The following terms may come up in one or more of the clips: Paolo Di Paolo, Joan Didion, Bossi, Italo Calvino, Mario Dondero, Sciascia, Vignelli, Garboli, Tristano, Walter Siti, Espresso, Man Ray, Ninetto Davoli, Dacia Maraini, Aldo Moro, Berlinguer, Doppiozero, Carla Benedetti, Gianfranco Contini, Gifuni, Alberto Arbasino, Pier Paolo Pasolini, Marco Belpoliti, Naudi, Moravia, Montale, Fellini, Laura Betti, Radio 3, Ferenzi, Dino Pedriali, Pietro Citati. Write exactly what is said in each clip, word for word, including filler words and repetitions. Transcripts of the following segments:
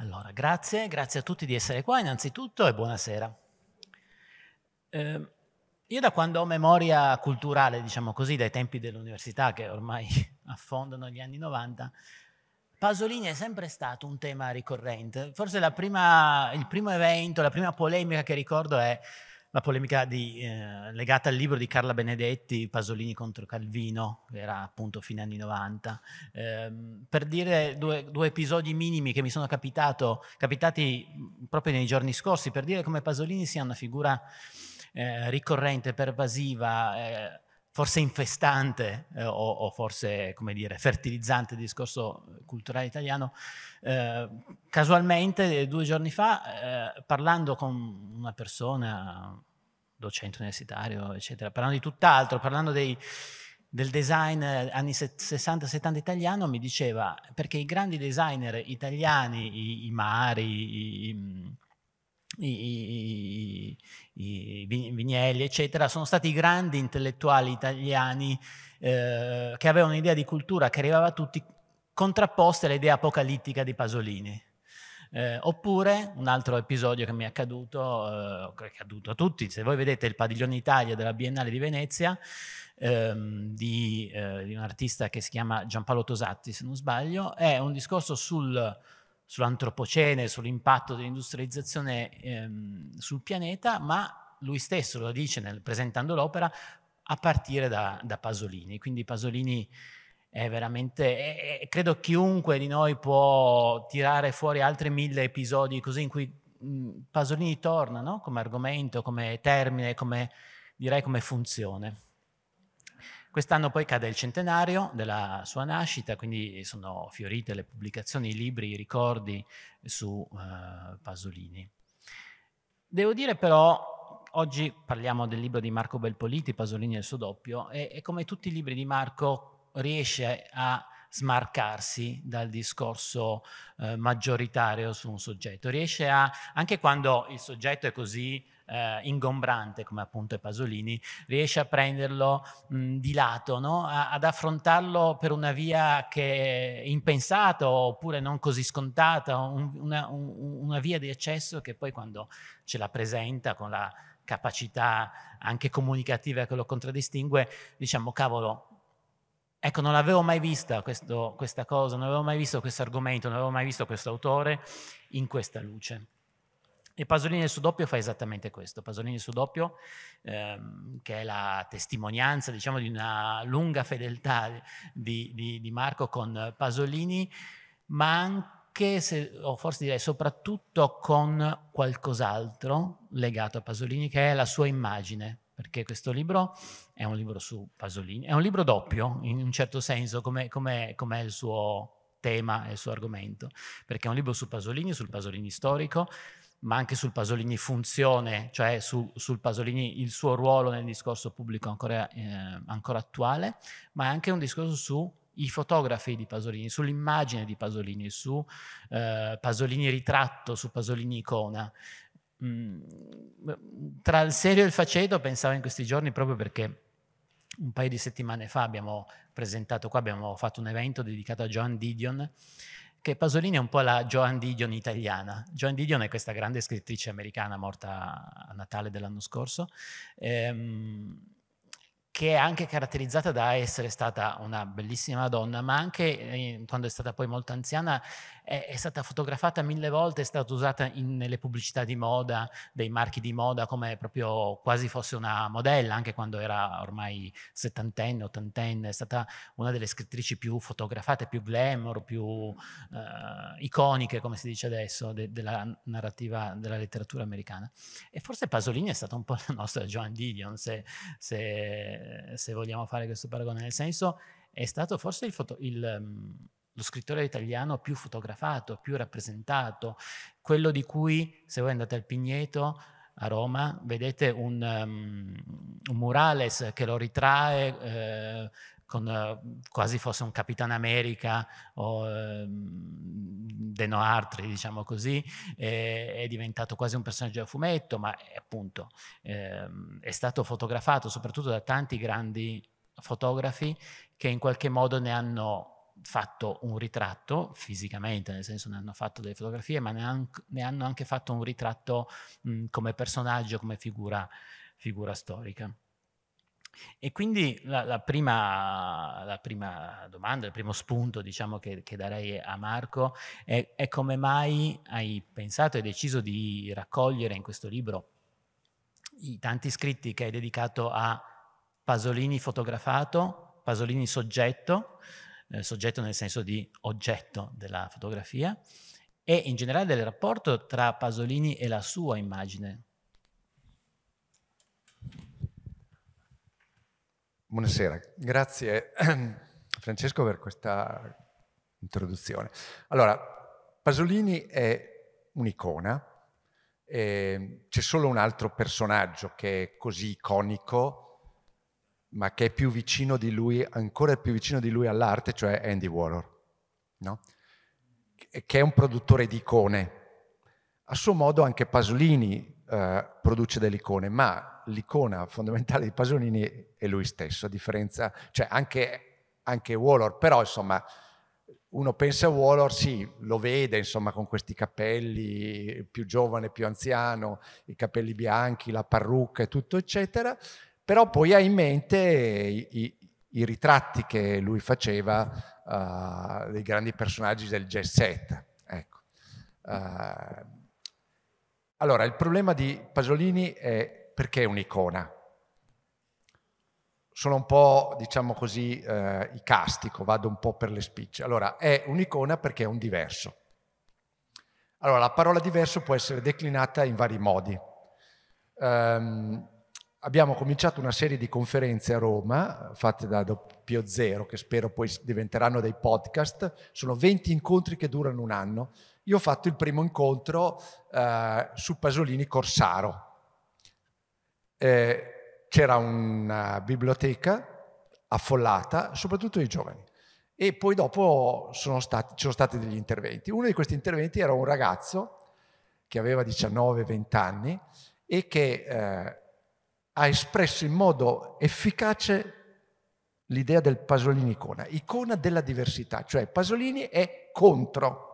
Allora, grazie, grazie a tutti di essere qua innanzitutto e buonasera. Eh, io da quando ho memoria culturale, diciamo così, dai tempi dell'università che ormai affondano gli anni novanta, Pasolini è sempre stato un tema ricorrente. Forse la prima, il primo evento, la prima polemica che ricordo è la polemica di, eh, legata al libro di Carla Benedetti, Pasolini contro Calvino, che era appunto fine anni novanta. Eh, per dire due, due episodi minimi che mi sono capitato, capitati proprio nei giorni scorsi, per dire come Pasolini sia una figura eh, ricorrente, pervasiva, eh, forse infestante eh, o, o forse, come dire, fertilizzante del discorso culturale italiano. Eh, casualmente due giorni fa, eh, parlando con una persona, docente universitario, eccetera, parlando di tutt'altro, parlando dei, del design anni sessanta settanta italiano, mi diceva, perché i grandi designer italiani, i, i Mari, i, i I, i, i Vignelli, eccetera, sono stati i grandi intellettuali italiani eh, che avevano un'idea di cultura che arrivava a tutti, contrapposta all'idea apocalittica di Pasolini. Eh, oppure un altro episodio che mi è accaduto, eh, che è accaduto a tutti, se voi vedete il Padiglione Italia della Biennale di Venezia, ehm, di, eh, di un artista che si chiama Giampaolo Tosatti, se non sbaglio, è un discorso sul... sull'antropocene, sull'impatto dell'industrializzazione ehm, sul pianeta, ma lui stesso lo dice nel, presentando l'opera a partire da, da Pasolini. Quindi Pasolini è veramente... È, è, credo chiunque di noi può tirare fuori altri mille episodi così in cui mh, Pasolini torna, no? Come argomento, come termine, come, direi come funzione. Quest'anno poi cade il centenario della sua nascita, quindi sono fiorite le pubblicazioni, i libri, i ricordi su eh, Pasolini. Devo dire però, oggi parliamo del libro di Marco Belpoliti, Pasolini e il suo doppio, e, e come tutti i libri di Marco riesce a smarcarsi dal discorso eh, maggioritario su un soggetto. Riesce a, anche quando il soggetto è così... Uh, ingombrante come appunto è Pasolini, riesce a prenderlo mh, di lato, no? a, ad affrontarlo per una via che è impensata oppure non così scontata, un, una, un, una via di accesso che poi quando ce la presenta con la capacità anche comunicativa che lo contraddistingue, diciamo cavolo, ecco, non l'avevo mai vista questo, questa cosa, non avevo mai visto questo argomento, non avevo mai visto questo autore in questa luce. E Pasolini e il suo doppio fa esattamente questo. Pasolini e il suo doppio, ehm, che è la testimonianza, diciamo, di una lunga fedeltà di, di, di Marco con Pasolini, ma anche, se, o forse direi soprattutto, con qualcos'altro legato a Pasolini, che è la sua immagine. Perché questo libro è un libro su Pasolini, è un libro doppio, in un certo senso, come, come, come è il suo tema, il suo argomento. Perché è un libro su Pasolini, sul Pasolini storico, ma anche sul Pasolini funzione, cioè su, sul Pasolini, il suo ruolo nel discorso pubblico ancora, eh, ancora attuale, ma è anche un discorso sui fotografi di Pasolini, sull'immagine di Pasolini, su eh, Pasolini ritratto, su Pasolini icona. Mm, tra il serio e il faceto pensavo in questi giorni, proprio perché un paio di settimane fa abbiamo presentato qua, abbiamo fatto un evento dedicato a Joan Didion, che Pasolini è un po' la Joan Didion italiana. Joan Didion è questa grande scrittrice americana morta a Natale dell'anno scorso, ehm, che è anche caratterizzata da essere stata una bellissima donna, ma anche eh, quando è stata poi molto anziana è, è stata fotografata mille volte, è stata usata in, nelle pubblicità di moda, dei marchi di moda, come proprio quasi fosse una modella, anche quando era ormai settantenne, ottantenne, è stata una delle scrittrici più fotografate, più glamour, più eh, iconiche, come si dice adesso, de, della narrativa, della letteratura americana. E forse Pasolini è stata un po' la nostra Joan Didion, se... se se vogliamo fare questo paragone, nel senso è stato forse il foto, il, lo scrittore italiano più fotografato, più rappresentato, quello di cui, se voi andate al Pigneto a Roma, vedete un, um, un murales che lo ritrae eh, con, eh, quasi fosse un Capitan America o eh, Deno Artri, diciamo così, eh, è diventato quasi un personaggio da fumetto, ma è, appunto eh, è stato fotografato soprattutto da tanti grandi fotografi che in qualche modo ne hanno fatto un ritratto fisicamente, nel senso ne hanno fatto delle fotografie, ma ne, han, ne hanno anche fatto un ritratto mh, come personaggio, come figura, figura storica. E quindi la, la, prima, la prima domanda, il primo spunto, diciamo, che, che darei a Marco è, è come mai hai pensato e deciso di raccogliere in questo libro i tanti scritti che hai dedicato a Pasolini fotografato, Pasolini soggetto, eh, soggetto nel senso di oggetto della fotografia, e in generale del rapporto tra Pasolini e la sua immagine. Buonasera, grazie Francesco per questa introduzione. Allora, Pasolini è un'icona, eh, c'è solo un altro personaggio che è così iconico, ma che è più vicino di lui, ancora più vicino di lui all'arte, cioè Andy Warhol, no? Che è un produttore di icone. A suo modo anche Pasolini eh, produce delle icone, ma l'icona fondamentale di Pasolini è lui stesso, a differenza, cioè anche, anche Warhol, però insomma uno pensa a Warhol, sì, lo vede insomma con questi capelli, più giovane, più anziano, i capelli bianchi, la parrucca e tutto eccetera, però poi ha in mente i, i, i ritratti che lui faceva uh, dei grandi personaggi del jazz set, ecco. Uh, allora il problema di Pasolini è perché è un'icona. Sono un po', diciamo così, eh, icastico, vado un po' per le spicce. Allora, è un'icona perché è un diverso. Allora, la parola diverso può essere declinata in vari modi. Um, abbiamo cominciato una serie di conferenze a Roma, fatte da Doppiozero, che spero poi diventeranno dei podcast. Sono venti incontri che durano un anno. Io ho fatto il primo incontro eh, su Pasolini Corsaro. Eh, c'era una biblioteca affollata, soprattutto dei giovani, e poi dopo sono stati, ci sono stati degli interventi. Uno di questi interventi era un ragazzo che aveva diciannove venti anni e che eh, ha espresso in modo efficace l'idea del Pasolini icona, icona della diversità, cioè Pasolini è contro.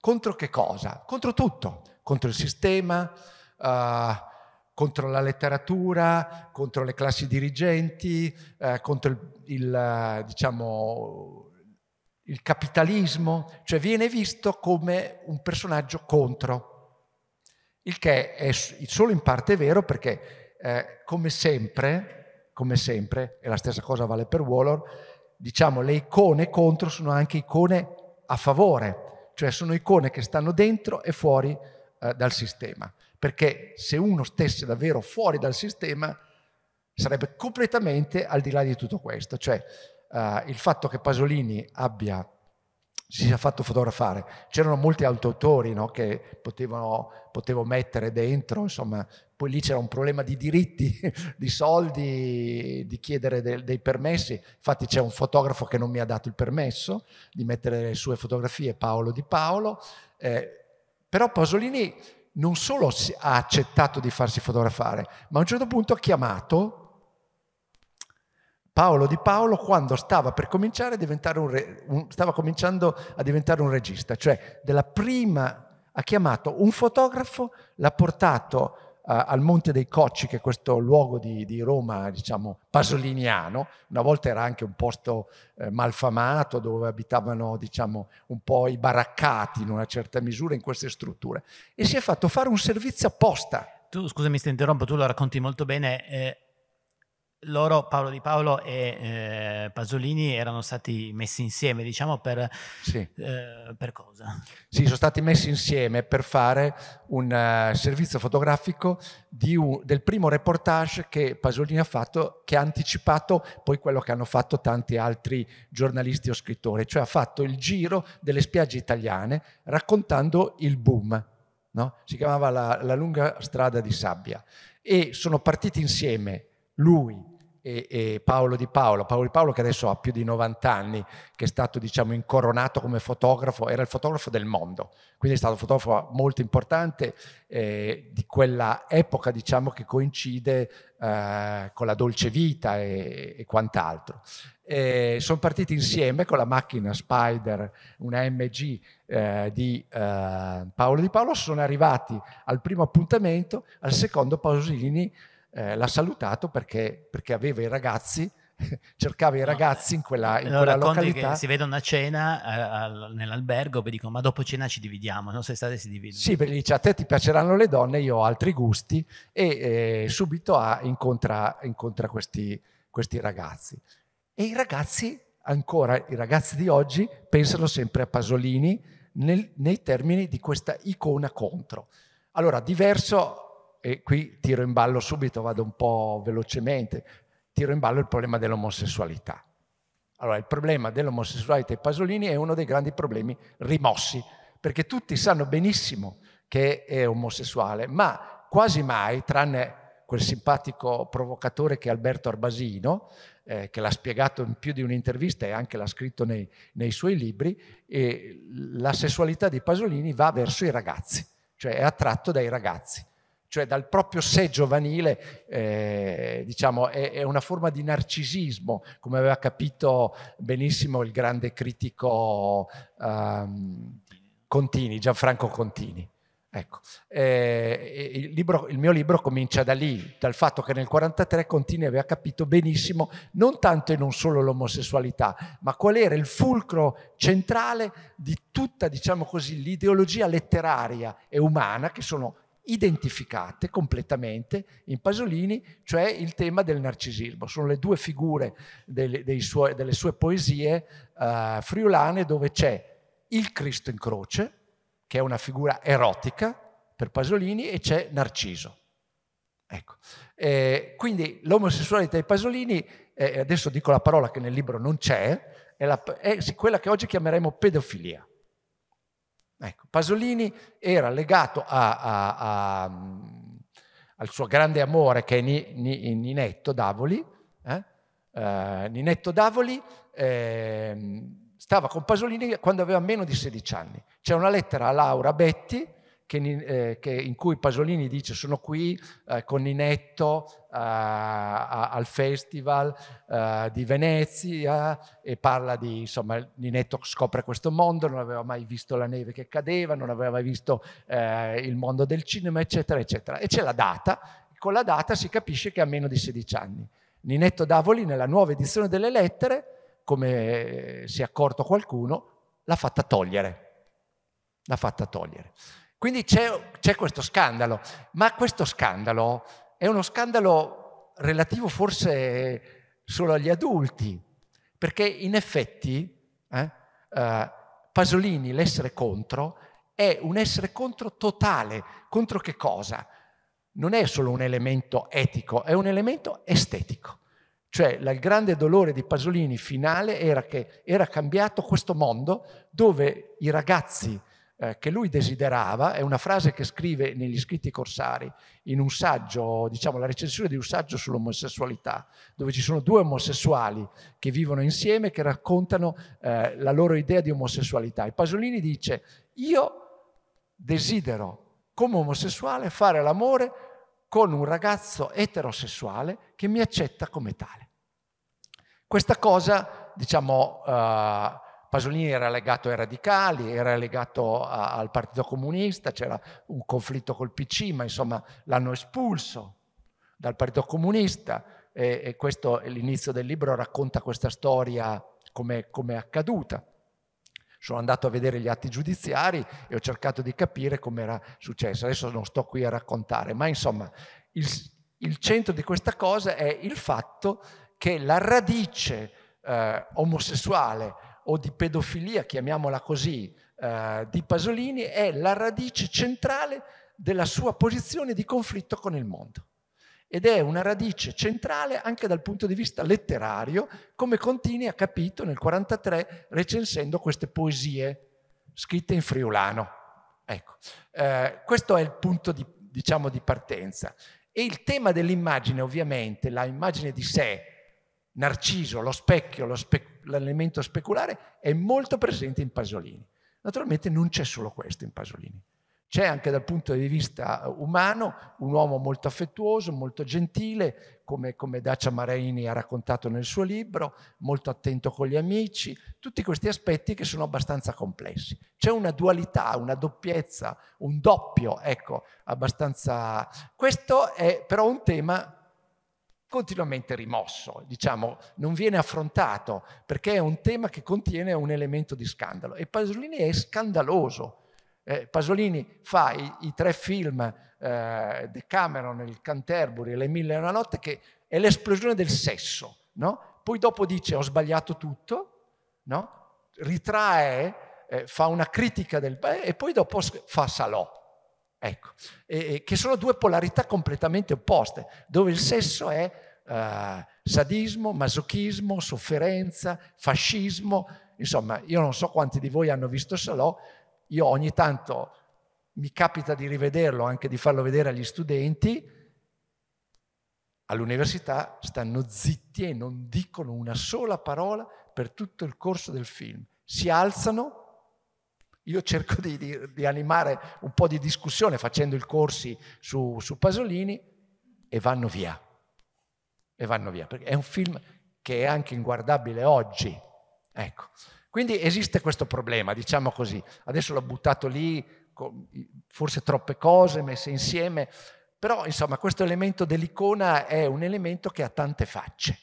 Contro che cosa? Contro tutto, contro il sistema, eh, contro la letteratura, contro le classi dirigenti, eh, contro il, il, diciamo, il capitalismo, cioè viene visto come un personaggio contro, il che è solo in parte vero perché eh, come sempre, come sempre, e la stessa cosa vale per Warhol, diciamo le icone contro sono anche icone a favore, cioè sono icone che stanno dentro e fuori eh, dal sistema. Perché se uno stesse davvero fuori dal sistema sarebbe completamente al di là di tutto questo. Cioè eh, il fatto che Pasolini abbia, si sia fatto fotografare, c'erano molti autori, no, che potevano, potevo mettere dentro, insomma, poi lì c'era un problema di diritti, di soldi, di chiedere de, dei permessi, infatti c'è un fotografo che non mi ha dato il permesso di mettere le sue fotografie, Paolo Di Paolo, eh, però Pasolini non solo ha accettato di farsi fotografare, ma a un certo punto ha chiamato Paolo Di Paolo quando stava per cominciare a diventare un, re, un stava cominciando a diventare un regista, cioè della prima ha chiamato un fotografo, l'ha portato uh, al Monte dei Cocci, che è questo luogo di, di Roma, diciamo, pasoliniano, una volta era anche un posto eh, malfamato dove abitavano, diciamo, un po' i baraccati in una certa misura in queste strutture, e si è fatto fare un servizio apposta. Tu, scusami se ti interrompo, tu lo racconti molto bene, eh, loro, Paolo Di Paolo e eh, Pasolini, erano stati messi insieme, diciamo, per, sì. eh, per cosa? Sì, sono stati messi insieme per fare un uh, servizio fotografico di un, del primo reportage che Pasolini ha fatto, che ha anticipato poi quello che hanno fatto tanti altri giornalisti o scrittori, cioè ha fatto il giro delle spiagge italiane raccontando il boom, no? Si chiamava la, la lunga strada di sabbia, e sono partiti insieme lui e, e Paolo Di Paolo. Paolo Di Paolo, che adesso ha più di novanta anni, che è stato, diciamo, incoronato come fotografo, era il fotografo del mondo, quindi è stato un fotografo molto importante eh, di quella epoca, diciamo, che coincide eh, con la Dolce Vita e, e quant'altro. Eh, sono partiti insieme con la macchina Spider, una A M G eh, di eh, Paolo Di Paolo, sono arrivati al primo appuntamento, al secondo Pasolini eh, l'ha salutato perché, perché aveva i ragazzi, cercava i ragazzi no, in quella, in quella località. Che si vedono a cena eh, nell'albergo, vi dicono: ma dopo cena ci dividiamo, non so se state si dividono. Sì, perché dice: a te ti piaceranno le donne, io ho altri gusti, e eh, subito ha, incontra, incontra questi, questi ragazzi. E i ragazzi, ancora i ragazzi di oggi, pensano sempre a Pasolini nel, nei termini di questa icona contro. Allora, diverso, e qui tiro in ballo subito, vado un po' velocemente, tiro in ballo il problema dell'omosessualità. Allora, il problema dell'omosessualità di Pasolini è uno dei grandi problemi rimossi, perché tutti sanno benissimo che è omosessuale, ma quasi mai, tranne quel simpatico provocatore che è Alberto Arbasino, eh, che l'ha spiegato in più di un'intervista e anche l'ha scritto nei, nei suoi libri, e la sessualità di Pasolini va verso i ragazzi, cioè è attratto dai ragazzi, cioè dal proprio sé giovanile, eh, diciamo, è, è una forma di narcisismo, come aveva capito benissimo il grande critico um, Contini, Gianfranco Contini. Ecco, eh, il, libro, il mio libro comincia da lì, dal fatto che nel millenovecentoquarantatré Contini aveva capito benissimo non tanto e non solo l'omosessualità, ma qual era il fulcro centrale di tutta, diciamo così, l'ideologia letteraria e umana, che sono identificate completamente in Pasolini, cioè il tema del narcisismo. Sono le due figure dei, dei suoi, delle sue poesie eh, friulane, dove c'è il Cristo in croce, che è una figura erotica per Pasolini, e c'è Narciso. Ecco. Eh, quindi l'omosessualità di Pasolini, eh, adesso dico la parola che nel libro non c'è, è, la, è quella che oggi chiameremo pedofilia. Ecco. Pasolini era legato a, a, a, al suo grande amore, che è Ni, Ni, Ninetto Davoli. Eh? Eh, Ninetto Davoli... Eh, stava con Pasolini quando aveva meno di sedici anni. C'è una lettera a Laura Betti che, eh, che in cui Pasolini dice: sono qui eh, con Ninetto eh, a, al festival eh, di Venezia, e parla di, insomma, Ninetto scopre questo mondo, non aveva mai visto la neve che cadeva, non aveva mai visto eh, il mondo del cinema, eccetera, eccetera. E c'è la data, con la data si capisce che ha meno di sedici anni. Ninetto Davoli, nella nuova edizione delle lettere, come si è accorto qualcuno, l'ha fatta togliere. L'ha fatta togliere. Quindi c'è questo scandalo, ma questo scandalo è uno scandalo relativo forse solo agli adulti, perché in effetti eh, eh, Pasolini, l'essere contro, è un essere contro totale. Contro che cosa? Non è solo un elemento etico, è un elemento estetico. Cioè, il grande dolore di Pasolini finale era che era cambiato questo mondo dove i ragazzi eh, che lui desiderava, è una frase che scrive negli scritti corsari, in un saggio, diciamo la recensione di un saggio sull'omosessualità, dove ci sono due omosessuali che vivono insieme, che raccontano eh, la loro idea di omosessualità. E Pasolini dice: io desidero, come omosessuale, fare l'amore con un ragazzo eterosessuale che mi accetta come tale. Questa cosa, diciamo, eh, Pasolini era legato ai radicali, era legato a, al Partito Comunista, c'era un conflitto col P C, ma insomma l'hanno espulso dal Partito Comunista, e, e questo è l'inizio del libro, racconta questa storia come è accaduta. Sono andato a vedere gli atti giudiziari e ho cercato di capire come era successo. Adesso non sto qui a raccontare, ma insomma il, il centro di questa cosa è il fatto che la radice eh, omosessuale o di pedofilia, chiamiamola così, eh, di Pasolini è la radice centrale della sua posizione di conflitto con il mondo. Ed è una radice centrale anche dal punto di vista letterario, come Contini ha capito nel millenovecentoquarantatré recensendo queste poesie scritte in friulano. Ecco, eh, questo è il punto di, diciamo, di partenza. E il tema dell'immagine, ovviamente, la immagine di sé, Narciso, lo specchio, lo spe- l'elemento speculare è molto presente in Pasolini. Naturalmente non c'è solo questo in Pasolini. C'è anche dal punto di vista umano un uomo molto affettuoso, molto gentile, come, come Dacia Maraini ha raccontato nel suo libro, molto attento con gli amici, tutti questi aspetti che sono abbastanza complessi. C'è una dualità, una doppiezza, un doppio, ecco, abbastanza... Questo è però un tema continuamente rimosso, diciamo, non viene affrontato, perché è un tema che contiene un elemento di scandalo. E Pasolini è scandaloso. Eh, Pasolini fa i, i tre film eh, Decameron, il Canterbury e Le Mille e una notte, che è l'esplosione del sesso, no? Poi dopo dice ho sbagliato tutto, no? Ritrae, eh, fa una critica del eh, e poi dopo fa Salò, ecco, e, e, che sono due polarità completamente opposte, dove il sesso è eh, sadismo, masochismo, sofferenza, fascismo. Insomma, io non so quanti di voi hanno visto Salò. Io ogni tanto mi capita di rivederlo, anche di farlo vedere agli studenti. All'università stanno zitti e non dicono una sola parola per tutto il corso del film. Si alzano, io cerco di, di, di animare un po' di discussione facendo i corsi su, su Pasolini, e vanno via. E vanno via, perché è un film che è anche inguardabile oggi. Ecco. Quindi esiste questo problema, diciamo così. Adesso l'ho buttato lì, forse troppe cose messe insieme, però insomma questo elemento dell'icona è un elemento che ha tante facce.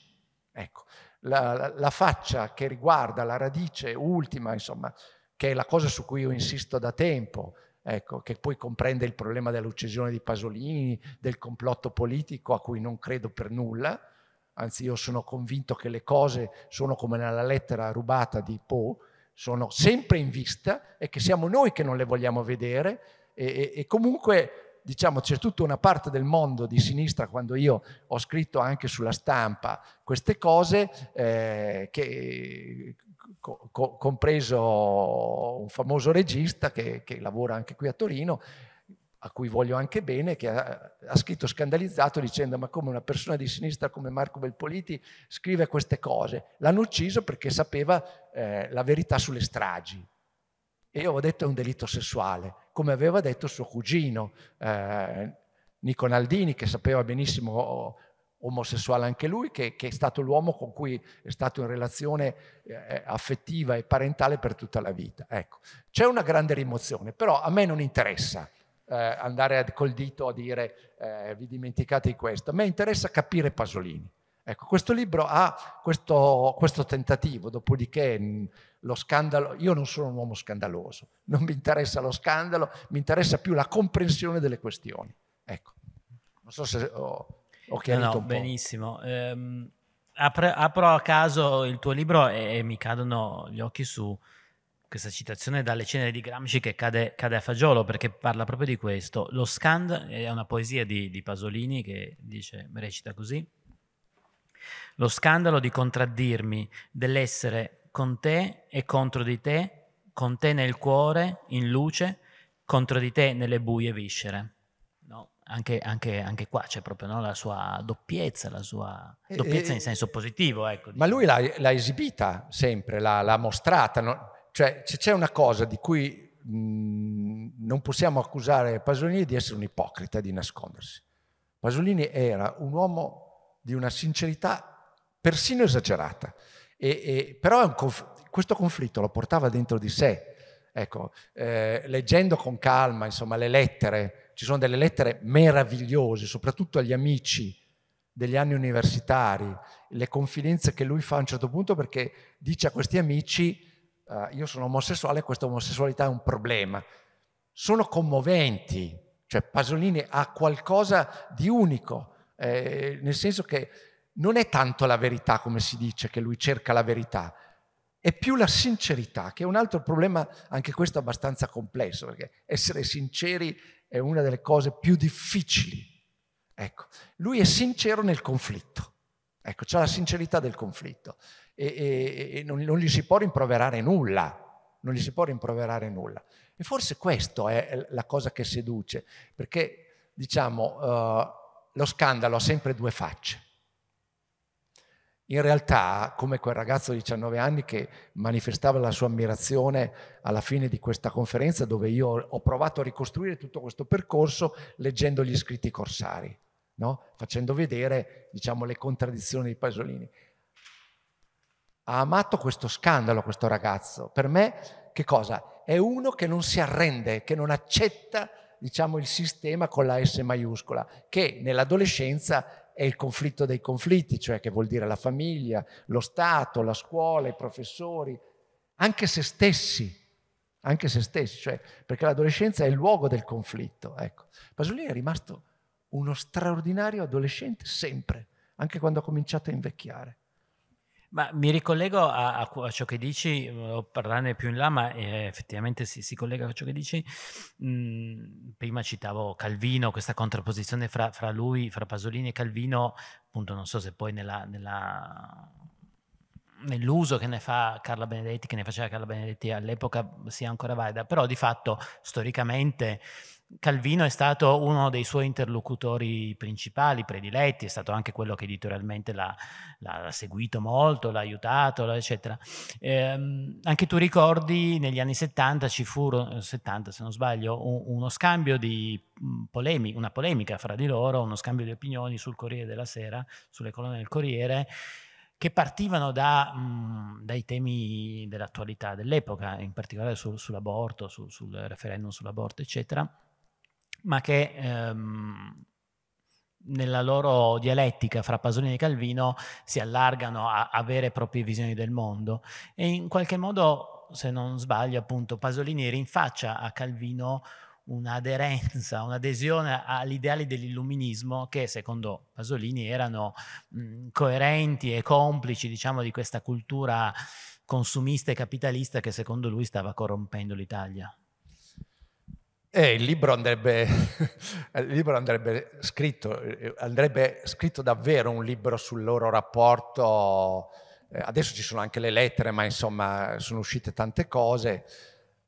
Ecco, la, la, la faccia che riguarda la radice ultima, insomma, che è la cosa su cui io insisto da tempo, ecco, che poi comprende il problema dell'uccisione di Pasolini, del complotto politico a cui non credo per nulla. Anzi, io sono convinto che le cose sono come nella lettera rubata di Poe, sono sempre in vista e che siamo noi che non le vogliamo vedere, e, e, e comunque, diciamo, c'è tutta una parte del mondo di sinistra, quando io ho scritto anche sulla stampa queste cose, eh, che, co, co, compreso un famoso regista che, che lavora anche qui a Torino, a cui voglio anche bene, che ha, ha scritto scandalizzato dicendo ma come una persona di sinistra come Marco Belpoliti scrive queste cose. L'hanno ucciso perché sapeva eh, la verità sulle stragi. E io ho detto è un delitto sessuale, come aveva detto suo cugino eh, Nico Naldini, che sapeva benissimo, omosessuale anche lui, che, che è stato l'uomo con cui è stato in relazione eh, affettiva e parentale per tutta la vita. Ecco. C'è una grande rimozione, però a me non interessa Eh, andare a, col dito a dire eh, vi dimenticate di questo. A me interessa capire Pasolini. Ecco, questo libro ha questo, questo tentativo, dopodiché mh, lo scandalo, io non sono un uomo scandaloso, non mi interessa lo scandalo, mi interessa più la comprensione delle questioni. Ecco, non so se ho, ho chiarito no, no, un po'. Benissimo. Ehm, apro, apro a caso il tuo libro e, e mi cadono gli occhi su questa citazione dalle ceneri di Gramsci che cade, cade a fagiolo, perché parla proprio di questo. Lo scandalo è una poesia di, di Pasolini che dice, recita così: lo scandalo di contraddirmi, dell'essere con te e contro di te, con te nel cuore, in luce, contro di te nelle buie viscere. No? Anche, anche, anche qua c'è proprio, no, la sua doppiezza, la sua doppiezza eh, in senso positivo. Ecco, ma diciamo. Lui l'ha, l'ha esibita sempre, l'ha, l'ha mostrata, no? Cioè c'è una cosa di cui mh, non possiamo accusare Pasolini di essere un ipocrita, di nascondersi. Pasolini era un uomo di una sincerità persino esagerata, e, e, però è un conf- questo conflitto lo portava dentro di sé. Ecco, eh, leggendo con calma, insomma, le lettere, ci sono delle lettere meravigliose, soprattutto agli amici degli anni universitari, le confidenze che lui fa a un certo punto, perché dice a questi amici: Uh, io sono omosessuale e questa omosessualità è un problema. Sono commoventi, cioè Pasolini ha qualcosa di unico, eh, nel senso che non è tanto la verità, come si dice, che lui cerca la verità, è più la sincerità, che è un altro problema, anche questo abbastanza complesso, perché essere sinceri è una delle cose più difficili. Ecco, lui è sincero nel conflitto. Ecco, c'è la sincerità del conflitto e, e, e non, non gli si può rimproverare nulla, non gli si può rimproverare nulla. E forse questa è la cosa che seduce, perché, diciamo, uh, lo scandalo ha sempre due facce. In realtà, come quel ragazzo di diciannove anni che manifestava la sua ammirazione alla fine di questa conferenza, dove io ho provato a ricostruire tutto questo percorso leggendo gli scritti corsari, no? Facendo vedere, diciamo, le contraddizioni di Pasolini. Ha amato questo scandalo, questo ragazzo. Per me, che cosa? È uno che non si arrende, che non accetta, diciamo, il sistema con la S maiuscola, che nell'adolescenza è il conflitto dei conflitti, cioè che vuol dire la famiglia, lo Stato, la scuola, i professori, anche se stessi, anche se stessi, cioè, perché l'adolescenza è il luogo del conflitto. Ecco. Pasolini è rimasto uno straordinario adolescente sempre, anche quando ha cominciato a invecchiare. Ma mi ricollego a, a ciò che dici, o parlarne più in là, ma eh, effettivamente si, si collega a ciò che dici. Mm, prima citavo Calvino, questa contrapposizione fra, fra lui, fra Pasolini e Calvino, appunto non so se poi nella, nella, nell'uso che ne fa Carla Benedetti, che ne faceva Carla Benedetti all'epoca, sia ancora valida, però di fatto storicamente Calvino è stato uno dei suoi interlocutori principali, prediletti, è stato anche quello che editorialmente l'ha seguito molto, l'ha aiutato, eccetera. Eh, anche tu ricordi, negli anni settanta ci fu, settanta se non sbaglio, un, uno scambio di polemi, una polemica fra di loro, uno scambio di opinioni sul Corriere della Sera, sulle colonne del Corriere, che partivano da, mh, dai temi dell'attualità dell'epoca, in particolare su, sull'aborto, su, sul referendum sull'aborto, eccetera, ma che ehm, nella loro dialettica fra Pasolini e Calvino si allargano a, a vere e proprie visioni del mondo. E in qualche modo, se non sbaglio, appunto, Pasolini rinfaccia a Calvino un'aderenza, un'adesione agli ideali dell'illuminismo che secondo Pasolini erano mh, coerenti e complici, diciamo, di questa cultura consumista e capitalista che secondo lui stava corrompendo l'Italia. Eh, il libro andrebbe, il libro andrebbe scritto, andrebbe scritto davvero un libro sul loro rapporto. Eh, adesso ci sono anche le lettere, ma insomma sono uscite tante cose.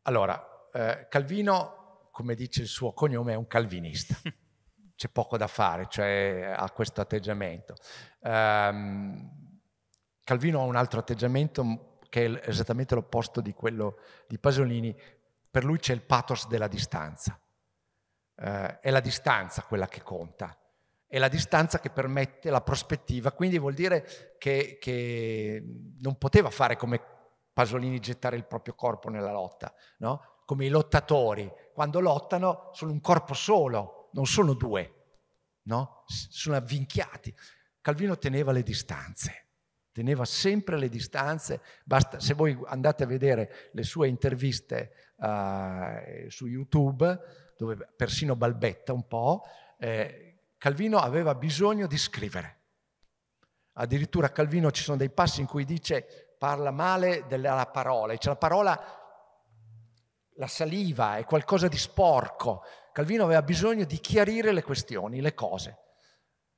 Allora, eh, Calvino, come dice il suo cognome, è un calvinista. C'è poco da fare, cioè ha questo atteggiamento. Um, Calvino ha un altro atteggiamento che è esattamente l'opposto di quello di Pasolini. Per lui c'è il pathos della distanza, eh, è la distanza quella che conta, è la distanza che permette la prospettiva, quindi vuol dire che, che non poteva fare come Pasolini, gettare il proprio corpo nella lotta, no? Come i lottatori, quando lottano sono un corpo solo, non sono due, no? Sono avvinchiati. Calvino teneva le distanze. Teneva sempre le distanze, basta, se voi andate a vedere le sue interviste uh, su YouTube, dove persino balbetta un po', eh, Calvino aveva bisogno di scrivere. Addirittura Calvino, ci sono dei passi in cui dice, parla male della parola, cioè la parola, la saliva, è qualcosa di sporco. Calvino aveva bisogno di chiarire le questioni, le cose.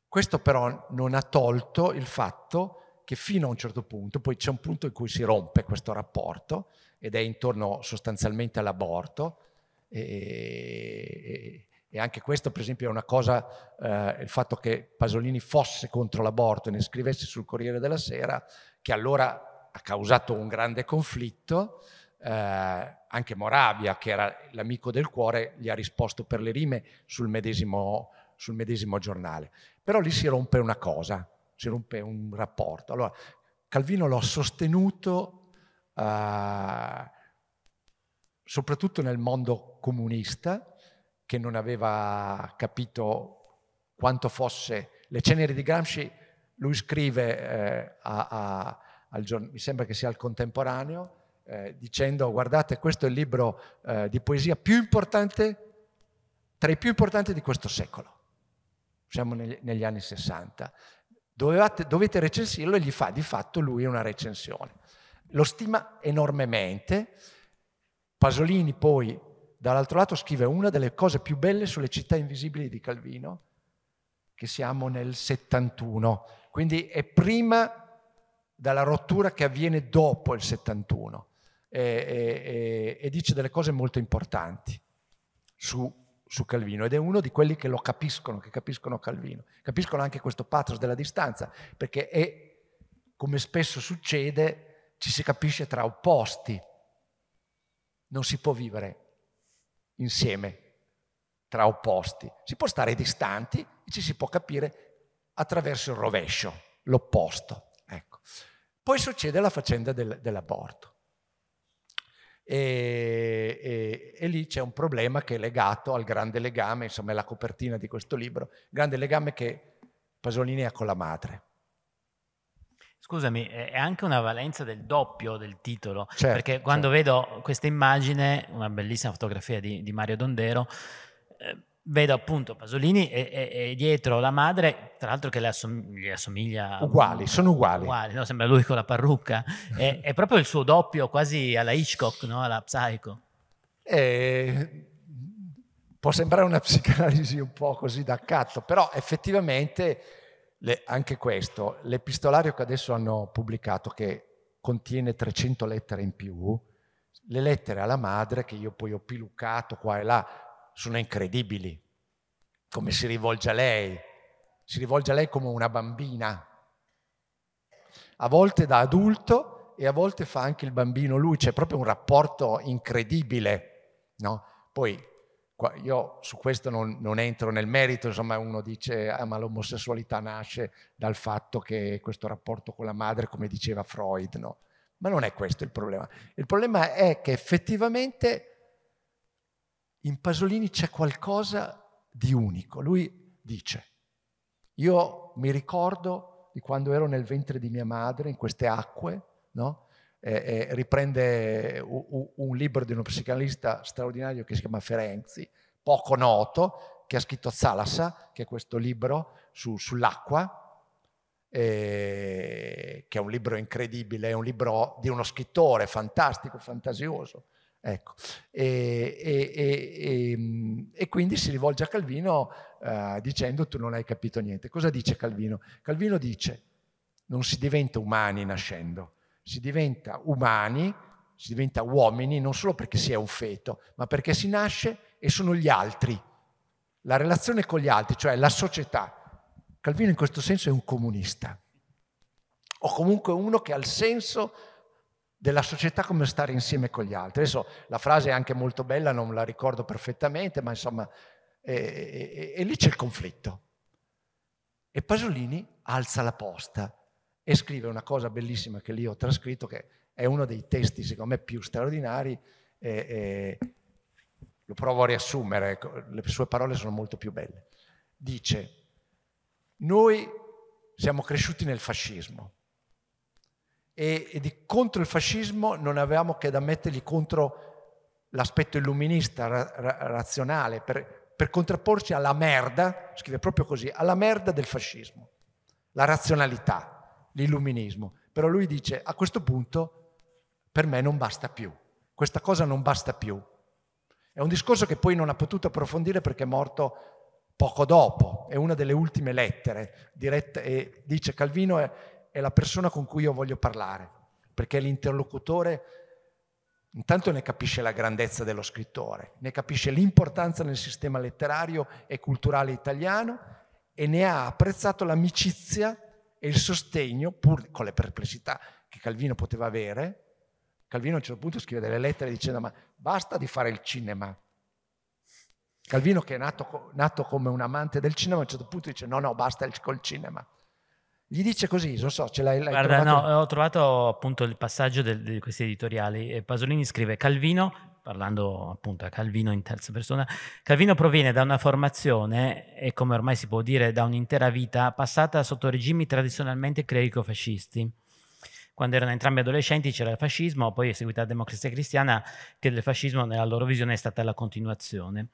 Questo però non ha tolto il fatto che fino a un certo punto, poi c'è un punto in cui si rompe questo rapporto ed è intorno sostanzialmente all'aborto, e, e, e anche questo per esempio è una cosa, eh, il fatto che Pasolini fosse contro l'aborto e ne scrivesse sul Corriere della Sera, che allora ha causato un grande conflitto, eh, anche Moravia, che era l'amico del cuore, gli ha risposto per le rime sul medesimo, sul medesimo giornale. Però lì si rompe una cosa, si rompe un rapporto. Allora, Calvino l'ho sostenuto eh, soprattutto nel mondo comunista, che non aveva capito quanto fosse... Le ceneri di Gramsci, lui scrive, eh, a, a, al giorno, mi sembra che sia al Contemporaneo, eh, dicendo, guardate, questo è il libro eh, di poesia più importante, tra i più importanti di questo secolo. Siamo negli, negli anni sessanta. Dovevate, dovete recensirlo, e gli fa di fatto lui una recensione. Lo stima enormemente. Pasolini poi, dall'altro lato, scrive una delle cose più belle sulle città invisibili di Calvino, che siamo nel settantuno, quindi è prima della rottura che avviene dopo il settantuno, e, e, e dice delle cose molto importanti su su Calvino, ed è uno di quelli che lo capiscono, che capiscono Calvino, capiscono anche questo pathos della distanza, perché è come spesso succede, ci si capisce tra opposti. Non si può vivere insieme tra opposti. Si può stare distanti e ci si può capire attraverso il rovescio, l'opposto. Ecco. Poi succede la faccenda del, dell'aborto. E, e, e lì c'è un problema che è legato al grande legame, insomma è la copertina di questo libro, grande legame che Pasolini ha con la madre. Scusami, è anche una valenza del doppio del titolo, certo, perché quando certo. vedo questa immagine, una bellissima fotografia di, di Mario Dondero, eh, vedo appunto Pasolini e, e, e dietro la madre, tra l'altro che le assom- gli assomiglia... Uguali, un, sono uguali. uguali no? Sembra lui con la parrucca, è, è proprio il suo doppio quasi alla Hitchcock, no? Alla Psycho. Eh, può sembrare una psicanalisi un po' così d'accatto, però effettivamente... Le, anche questo, l'epistolario che adesso hanno pubblicato, che contiene trecento lettere in più, le lettere alla madre che io poi ho pilucato qua e là, sono incredibili. Come si rivolge a lei, si rivolge a lei come una bambina, a volte da adulto e a volte fa anche il bambino lui, c'è proprio un rapporto incredibile, no? Poi io su questo non, non entro nel merito, insomma uno dice ah, ma l'omosessualità nasce dal fatto che questo rapporto con la madre, come diceva Freud, no? Ma non è questo il problema. Il problema è che effettivamente in Pasolini c'è qualcosa di unico. Lui dice, io mi ricordo di quando ero nel ventre di mia madre, in queste acque, no? Eh, eh, riprende u, u, un libro di uno psicanalista straordinario che si chiama Ferenzi, poco noto, che ha scritto Zalassa, che è questo libro su, sull'acqua, eh, che è un libro incredibile, è un libro di uno scrittore fantastico, fantasioso, ecco. e, e, e, e, e quindi si rivolge a Calvino eh, dicendo tu non hai capito niente. Cosa dice Calvino? Calvino dice non si diventa umani nascendo, si diventa umani, si diventa uomini, non solo perché si è un feto, ma perché si nasce e sono gli altri. La relazione con gli altri, cioè la società. Calvino in questo senso è un comunista, o comunque uno che ha il senso della società come stare insieme con gli altri. Adesso la frase è anche molto bella, non la ricordo perfettamente, ma insomma, e, e, e lì c'è il conflitto. E Pasolini alza la posta e scrive una cosa bellissima che lì ho trascritto, che è uno dei testi secondo me più straordinari, e, e lo provo a riassumere, le sue parole sono molto più belle. Dice, noi siamo cresciuti nel fascismo e, e di, contro il fascismo non avevamo che da mettergli contro l'aspetto illuminista, ra, ra, razionale, per, per contrapporci alla merda, scrive proprio così, alla merda del fascismo, la razionalità, l'illuminismo. Però lui dice, a questo punto per me non basta più, questa cosa non basta più. È un discorso che poi non ha potuto approfondire perché è morto poco dopo, è una delle ultime lettere, diretta, e dice Calvino è, è la persona con cui io voglio parlare, perché l'interlocutore intanto ne capisce la grandezza dello scrittore, ne capisce l'importanza nel sistema letterario e culturale italiano e ne ha apprezzato l'amicizia e il sostegno, pur con le perplessità che Calvino poteva avere. Calvino a un certo punto scrive delle lettere dicendo ma basta di fare il cinema. Calvino, che è nato, nato come un amante del cinema, a un certo punto dice no no basta il, col cinema. Gli dice così, non so, ce l'hai, l'hai Guarda, trovato? No, ho trovato appunto il passaggio del, di questi editoriali e Pasolini scrive Calvino, parlando appunto a Calvino in terza persona, Calvino proviene da una formazione e come ormai si può dire da un'intera vita passata sotto regimi tradizionalmente clerico-fascisti. Quando erano entrambi adolescenti c'era il fascismo, poi è seguita la democrazia cristiana, che del fascismo nella loro visione è stata la continuazione.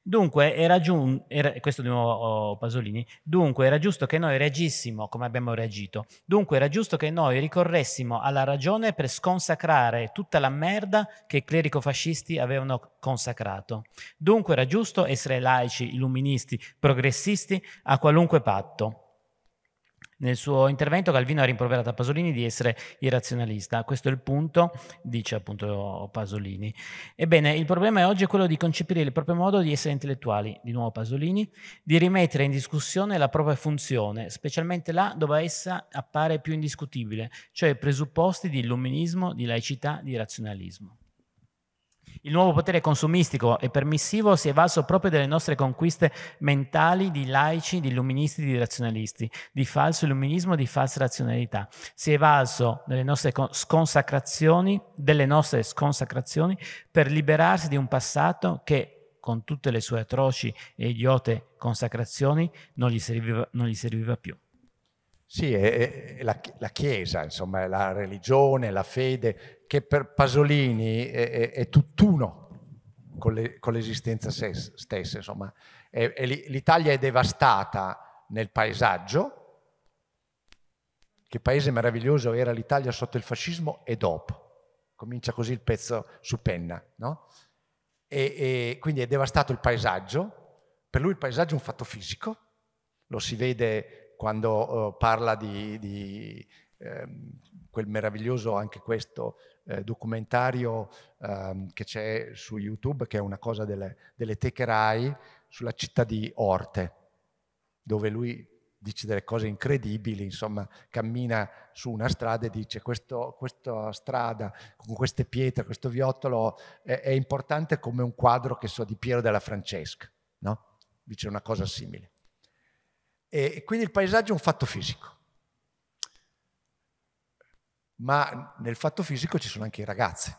Dunque era, giun- era questo di nuovo oh, Pasolini, dunque era giusto che noi reagissimo come abbiamo reagito, dunque era giusto che noi ricorressimo alla ragione per sconsacrare tutta la merda che i clerico-fascisti avevano consacrato. Dunque era giusto essere laici, illuministi, progressisti a qualunque patto. Nel suo intervento Calvino ha rimproverato a Pasolini di essere irrazionalista. Questo è il punto, dice appunto Pasolini. Ebbene, il problema è oggi è quello di concepire il proprio modo di essere intellettuali, di nuovo Pasolini, di rimettere in discussione la propria funzione, specialmente là dove essa appare più indiscutibile, cioè i presupposti di illuminismo, di laicità, di razionalismo. Il nuovo potere consumistico e permissivo si è valso proprio delle nostre conquiste mentali di laici, di illuministi, di razionalisti, di falso illuminismo, di falsa razionalità. Si è valso delle nostre sconsacrazioni, delle nostre sconsacrazioni per liberarsi di un passato che, con tutte le sue atroci e idiote consacrazioni, non gli serviva, non gli serviva più. Sì, è la, la Chiesa, insomma, la religione, la fede, che per Pasolini è, è, è tutt'uno con, con l'esistenza stessa. Insomma. L'Italia è devastata nel paesaggio. Che paese meraviglioso era l'Italia sotto il fascismo e dopo. Comincia così il pezzo su penna, no? E, e quindi è devastato il paesaggio. Per lui il paesaggio è un fatto fisico, lo si vede quando uh, parla di, di eh, quel meraviglioso, anche questo, eh, documentario eh, che c'è su YouTube, che è una cosa delle, delle teche Rai, sulla città di Orte, dove lui dice delle cose incredibili, insomma, cammina su una strada e dice questo, questa strada con queste pietre, questo viottolo, è, è importante come un quadro, che so, di Piero della Francesca, no? Dice una cosa simile. E quindi il paesaggio è un fatto fisico, ma nel fatto fisico ci sono anche i ragazzi,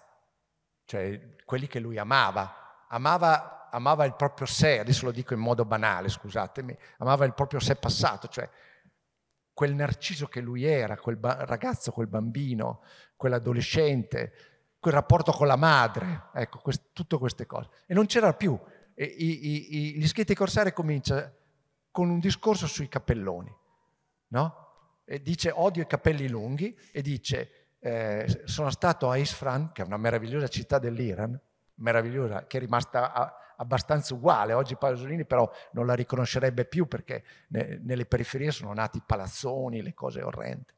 cioè quelli che lui amava, amava, amava il proprio sé, adesso lo dico in modo banale, scusatemi, amava il proprio sé passato, cioè quel narciso che lui era, quel ragazzo, quel bambino, quell'adolescente, quel rapporto con la madre, ecco, quest- tutte queste cose. E non c'era più. E, i, i, gli Schetti Corsari comincia con un discorso sui capelloni, no? E dice odio i capelli lunghi, e dice eh, sono stato a Isfahan, che è una meravigliosa città dell'Iran, meravigliosa, che è rimasta a, abbastanza uguale, oggi Pasolini però non la riconoscerebbe più, perché ne, nelle periferie sono nati i palazzoni, le cose orrende,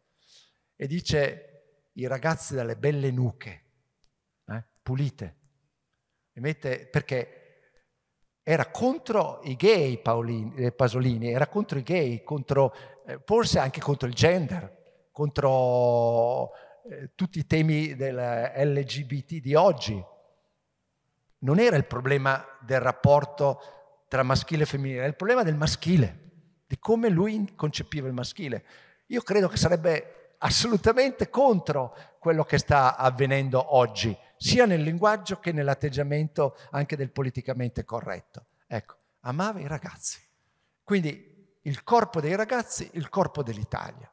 e dice i ragazzi dalle belle nuche, eh, pulite, e mette, perché era contro i gay Paolini, Pasolini, era contro i gay, contro, eh, forse anche contro il gender, contro eh, tutti i temi del L G B T di oggi. Non era il problema del rapporto tra maschile e femminile, era il problema del maschile, di come lui concepiva il maschile. Io credo che sarebbe assolutamente contro quello che sta avvenendo oggi, sia nel linguaggio che nell'atteggiamento anche del politicamente corretto. Ecco, amava i ragazzi. Quindi il corpo dei ragazzi, il corpo dell'Italia.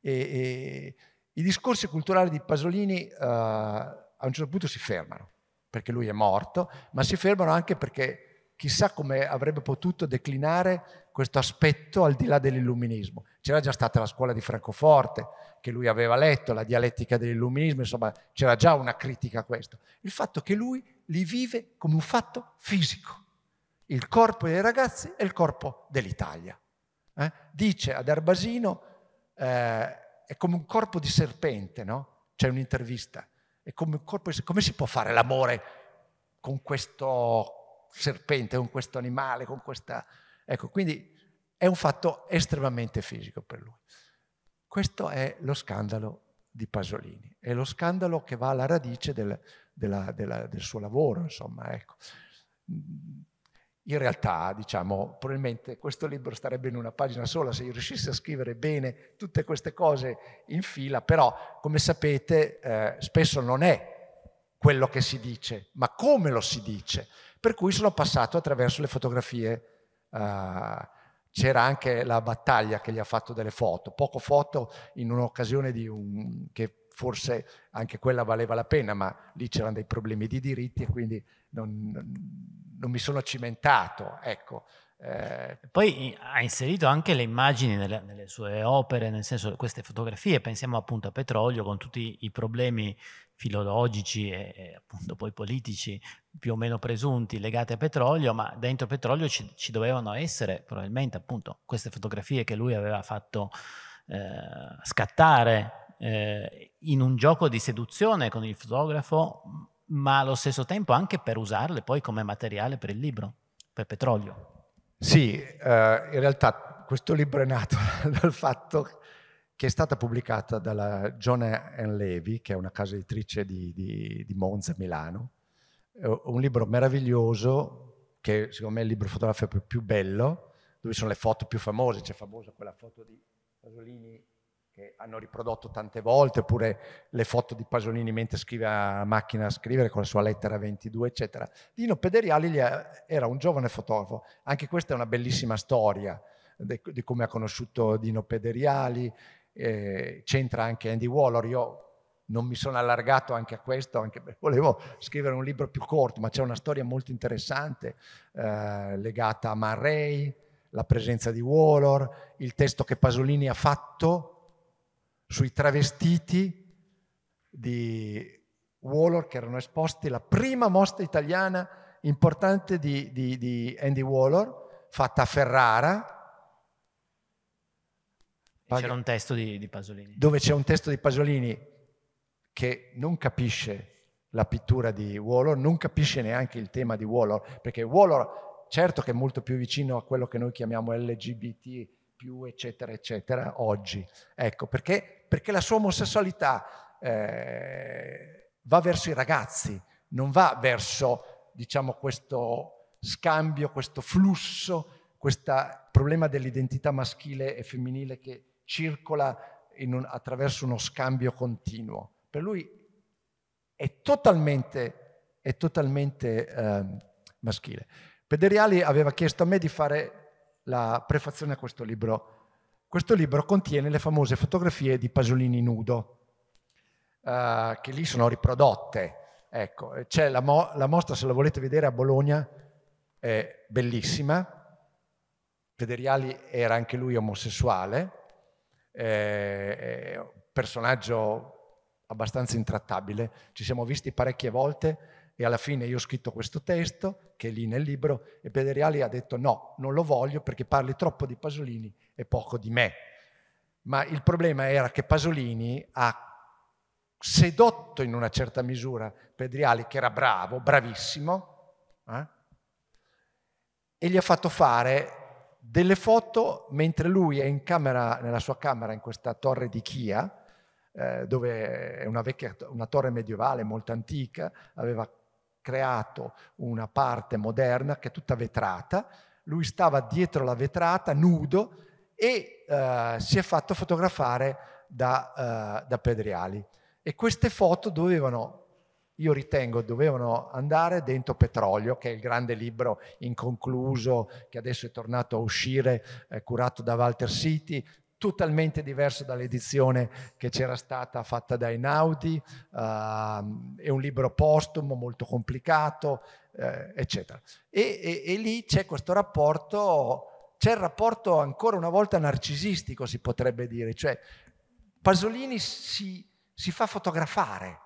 E, e, i discorsi culturali di Pasolini uh, a un certo punto si fermano, perché lui è morto, ma si fermano anche perché chissà come avrebbe potuto declinare questo aspetto al di là dell'illuminismo. C'era già stata la scuola di Francoforte, che lui aveva letto, la dialettica dell'illuminismo, insomma c'era già una critica a questo. Il fatto che lui li vive come un fatto fisico, il corpo dei ragazzi e il corpo dell'Italia. Eh? Dice ad Arbasino, eh, è come un corpo di serpente, no? C'è un'intervista, è come un corpo di... come si può fare l'amore con questo serpente, con questo animale, con questa... Ecco, quindi è un fatto estremamente fisico per lui. Questo è lo scandalo di Pasolini, è lo scandalo che va alla radice del, della, della, del suo lavoro, insomma, ecco. In realtà, diciamo, probabilmente questo libro starebbe in una pagina sola se io riuscissi a scrivere bene tutte queste cose in fila, però, come sapete, eh, spesso non è quello che si dice, ma come lo si dice. Per cui sono passato attraverso le fotografie. Uh, c'era anche la Battaglia che gli ha fatto delle foto, poco foto in un'occasione di un, che forse anche quella valeva la pena, ma lì c'erano dei problemi di diritti e quindi non, non mi sono cimentato, ecco. Eh. Poi ha inserito anche le immagini nelle, nelle sue opere, nel senso queste fotografie, pensiamo appunto a Petrolio con tutti i problemi filologici e, e appunto poi politici più o meno presunti legati a Petrolio, ma dentro Petrolio ci, ci dovevano essere probabilmente appunto queste fotografie che lui aveva fatto eh, scattare eh, in un gioco di seduzione con il fotografo, ma allo stesso tempo anche per usarle poi come materiale per il libro, per Petrolio. Sì, eh, in realtà questo libro è nato dal fatto che è stata pubblicata dalla Giona Enlevi, che è una casa editrice di, di, di Monza, Milano. Un libro meraviglioso, che secondo me è il libro fotografico più bello, dove sono le foto più famose. C'è famosa quella foto di Pasolini che hanno riprodotto tante volte, oppure le foto di Pasolini mentre scrive a macchina a scrivere con la sua lettera ventidue, eccetera. Dino Pedriali era un giovane fotografo. Anche questa è una bellissima storia di come ha conosciuto Dino Pedriali. Eh, c'entra anche Andy Warhol. Io non mi sono allargato anche a questo, anche perché volevo scrivere un libro più corto, ma c'è una storia molto interessante eh, legata a Man Ray, la presenza di Warhol, il testo che Pasolini ha fatto sui travestiti di Warhol che erano esposti alla prima mostra italiana importante di, di, di Andy Warhol, fatta a Ferrara. C'era un testo di, di Pasolini. Dove c'è un testo di Pasolini che non capisce la pittura di Warhol, non capisce neanche il tema di Warhol, perché Warhol certo che è molto più vicino a quello che noi chiamiamo L G B T, più eccetera eccetera, oggi. Ecco, perché, perché la sua omosessualità eh, va verso i ragazzi, non va verso, diciamo, questo scambio, questo flusso, questo problema dell'identità maschile e femminile che circola in un, attraverso uno scambio continuo. Per lui è totalmente, è totalmente eh, maschile. Pedriali aveva chiesto a me di fare la prefazione a questo libro. Questo libro contiene le famose fotografie di Pasolini nudo, eh, che lì sono riprodotte. Ecco, c'è la, mo la mostra, se la volete vedere, a Bologna, è bellissima. Pedriali era anche lui omosessuale, eh, è un personaggio abbastanza intrattabile, ci siamo visti parecchie volte e alla fine io ho scritto questo testo che è lì nel libro e Pedriali ha detto no, non lo voglio perché parli troppo di Pasolini e poco di me. Ma il problema era che Pasolini ha sedotto in una certa misura Pedriali, che era bravo, bravissimo, eh? E gli ha fatto fare delle foto mentre lui è in camera, nella sua camera in questa torre di Chia, dove è una, vecchia, una torre medievale molto antica, aveva creato una parte moderna che è tutta vetrata, lui stava dietro la vetrata, nudo, e eh, si è fatto fotografare da, eh, da Pedriali. E queste foto dovevano, io ritengo, dovevano andare dentro Petrolio, che è il grande libro inconcluso, che adesso è tornato a uscire, eh, curato da Walter Siti, totalmente diverso dall'edizione che c'era stata fatta dai Naudi, uh, è un libro postumo, molto complicato, eh, eccetera. E, e, e lì c'è questo rapporto, c'è il rapporto ancora una volta narcisistico, si potrebbe dire, cioè Pasolini si, si fa fotografare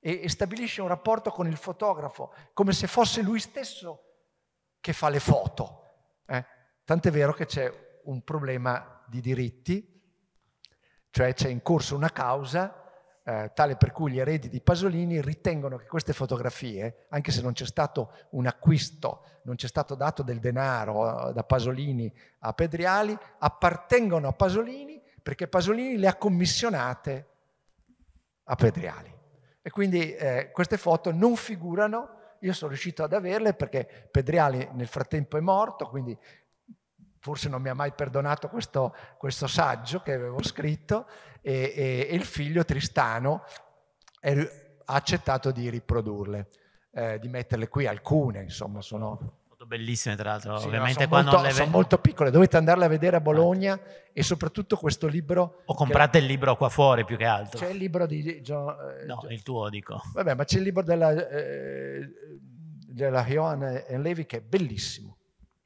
e, e stabilisce un rapporto con il fotografo, come se fosse lui stesso che fa le foto. Eh? Tant'è vero che c'è un problema di diritti, cioè c'è in corso una causa eh, tale per cui gli eredi di Pasolini ritengono che queste fotografie, anche se non c'è stato un acquisto, non c'è stato dato del denaro da Pasolini a Pedriali, appartengono a Pasolini perché Pasolini le ha commissionate a Pedriali. E quindi eh, queste foto non figurano, io sono riuscito ad averle perché Pedriali nel frattempo è morto, quindi forse non mi ha mai perdonato questo, questo saggio che avevo scritto, e, e, e il figlio Tristano è, ha accettato di riprodurle, eh, di metterle qui alcune, insomma. Sono bellissime, tra l'altro, sì, ovviamente no, sono, molto, le sono molto piccole, dovete andarle a vedere a Bologna, ah. E soprattutto questo libro... O comprate che... il libro qua fuori, più che altro. C'è il libro di... Gio... No, Gio... il tuo, dico. Vabbè, ma c'è il libro della, eh, della Joan Enlevi che è bellissimo.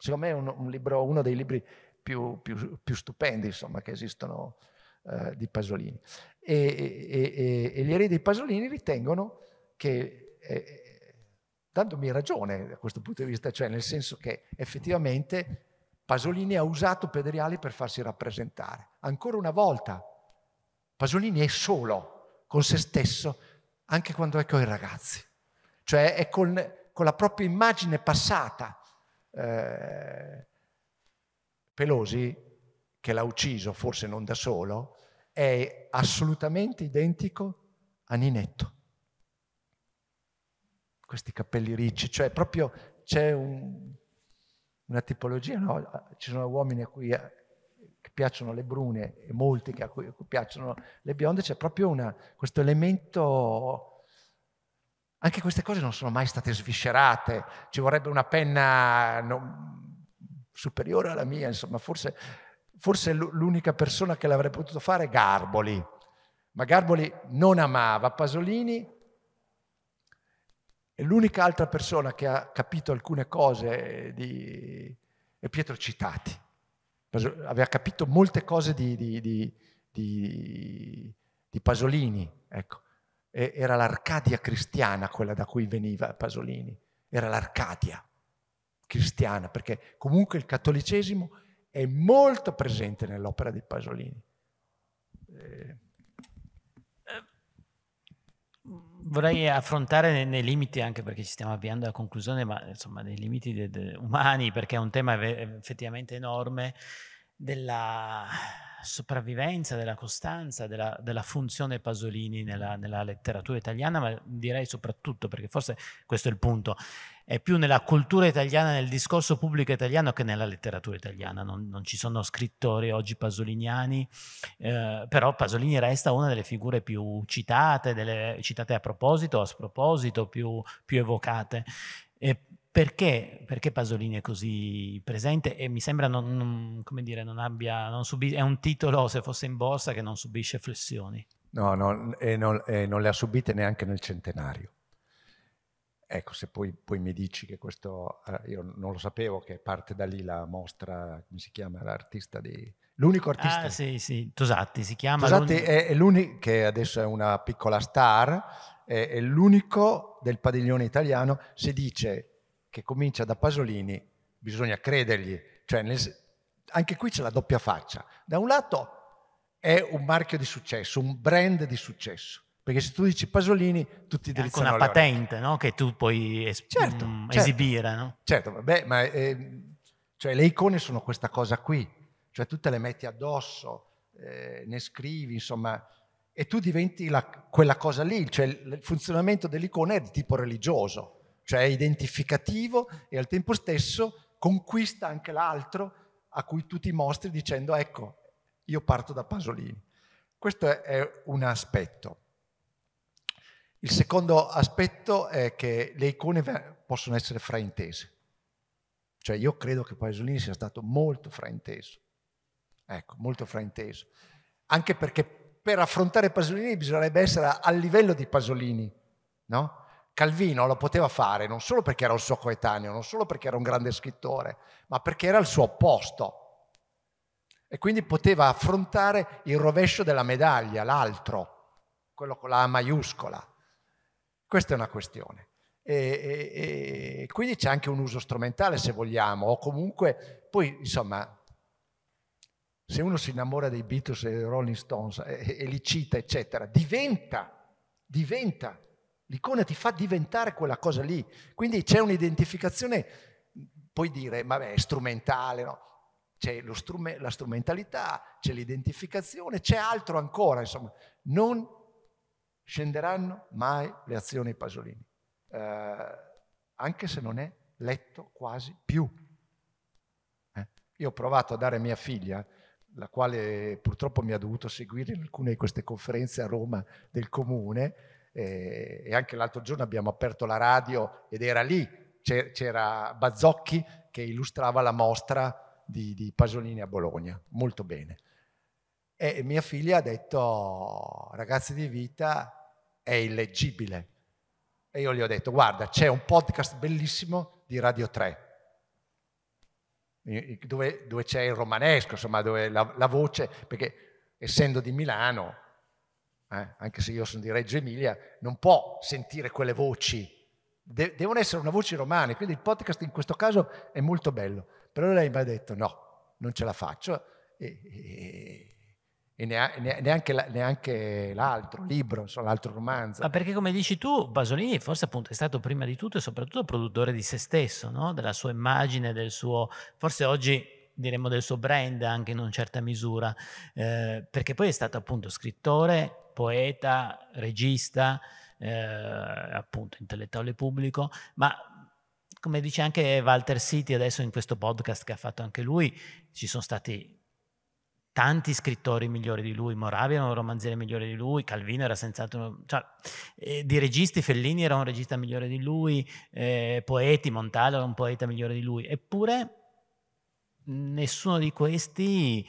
Secondo me è un, un libro, uno dei libri più, più, più stupendi, insomma, che esistono eh, di Pasolini. E, e, e, e gli eredi di Pasolini ritengono che, eh, dandomi ragione da questo punto di vista, cioè nel senso che effettivamente Pasolini ha usato Pedriali per farsi rappresentare. Ancora una volta, Pasolini è solo con se stesso, anche quando è con i ragazzi. Cioè è con, con la propria immagine passata. Eh, Pelosi, che l'ha ucciso, forse non da solo, è assolutamente identico a Ninetto. Questi capelli ricci, cioè proprio c'è un, una tipologia, no? Ci sono uomini a cui che piacciono le brune e molti che a cui, a cui piacciono le bionde, c'è proprio una, questo elemento, anche queste cose non sono mai state sviscerate, ci vorrebbe una penna non, superiore alla mia, insomma, forse, forse l'unica persona che l'avrebbe potuto fare è Garboli, ma Garboli non amava Pasolini. L'unica altra persona che ha capito alcune cose di... è Pietro Citati. Aveva capito molte cose di, di, di, di, di Pasolini. Ecco. E era l'Arcadia cristiana quella da cui veniva Pasolini. Era l'Arcadia cristiana, perché comunque il cattolicesimo è molto presente nell'opera di Pasolini. Eh... Vorrei affrontare nei, nei limiti, anche perché ci stiamo avviando alla conclusione, ma insomma nei limiti de, de, umani, perché è un tema effettivamente enorme, della sopravvivenza, della costanza, della, della funzione Pasolini nella, nella letteratura italiana, ma direi soprattutto, perché forse questo è il punto, è più nella cultura italiana, nel discorso pubblico italiano che nella letteratura italiana. Non, non ci sono scrittori oggi pasoliniani, eh, però Pasolini resta una delle figure più citate, delle, citate a proposito, a sproposito, più, più evocate. E Perché, perché Pasolini è così presente e mi sembra non, non, come dire, non abbia, non subisce, è un titolo, se fosse in borsa, che non subisce flessioni. No, no e, non, e non le ha subite neanche nel centenario. Ecco, se poi, poi mi dici che questo, io non lo sapevo che parte da lì la mostra, come si chiama, l'artista di... L'unico artista... Ah, sì, sì, Tosatti si chiama... Tosatti è l'unico, che adesso è una piccola star, è, è l'unico del padiglione italiano, si dice... che comincia da Pasolini, bisogna credergli. Cioè nel, anche qui c'è la doppia faccia. Da un lato è un marchio di successo, un brand di successo, perché se tu dici Pasolini tutti drizzano le orecchie. È una patente, no? Che tu puoi es certo, mh, certo. esibire. No? Certo, vabbè, ma eh, cioè, le icone sono questa cosa qui, cioè tu te le metti addosso, eh, ne scrivi, insomma, e tu diventi la, quella cosa lì, cioè il funzionamento dell'icona è di tipo religioso. Cioè è identificativo e al tempo stesso conquista anche l'altro a cui tu ti mostri dicendo ecco, io parto da Pasolini. Questo è un aspetto. Il secondo aspetto è che le icone possono essere fraintese. Cioè io credo che Pasolini sia stato molto frainteso. Ecco, molto frainteso. Anche perché per affrontare Pasolini bisognerebbe essere al livello di Pasolini, no? Calvino lo poteva fare non solo perché era un suo coetaneo, non solo perché era un grande scrittore, ma perché era il suo opposto. E quindi poteva affrontare il rovescio della medaglia, l'altro, quello con la A maiuscola. Questa è una questione. E, e, e quindi c'è anche un uso strumentale, se vogliamo, o comunque, poi insomma, se uno si innamora dei Beatles e dei Rolling Stones e, e li cita, eccetera, diventa, diventa. L'icona ti fa diventare quella cosa lì, quindi c'è un'identificazione, puoi dire, vabbè, è strumentale, no? C'è strum la strumentalità, c'è l'identificazione, c'è altro ancora, insomma, non scenderanno mai le azioni Pasolini, eh, anche se non è letto quasi più. Eh? Io ho provato a dare a mia figlia, la quale purtroppo mi ha dovuto seguire in alcune di queste conferenze a Roma del Comune, e anche l'altro giorno abbiamo aperto la radio ed era lì, c'era Bazzocchi che illustrava la mostra di, di Pasolini a Bologna, molto bene. E mia figlia ha detto, oh, Ragazzi di vita è illeggibile. E io gli ho detto, guarda, c'è un podcast bellissimo di Radio tre, dove, dove c'è il romanesco, insomma, dove la, la voce, perché essendo di Milano... Eh, anche se io sono di Reggio Emilia, non può sentire quelle voci, De devono essere una voce romana, quindi il podcast in questo caso è molto bello. Però lei mi ha detto no, non ce la faccio, e, e, e neanche, neanche l'altro libro, l'altro romanzo. Ma perché, come dici tu, Pasolini forse appunto è stato prima di tutto e soprattutto produttore di se stesso, no? Della sua immagine, del suo, forse oggi diremmo del suo brand anche in una certa misura, eh, perché poi è stato appunto scrittore, poeta, regista, eh, appunto intellettuale pubblico, ma come dice anche Walter Siti adesso in questo podcast che ha fatto anche lui, ci sono stati tanti scrittori migliori di lui, Moravia era un romanziere migliore di lui, Calvino era senz'altro, uno, cioè, eh, di registi Fellini era un regista migliore di lui, eh, poeti, Montale era un poeta migliore di lui, eppure nessuno di questi,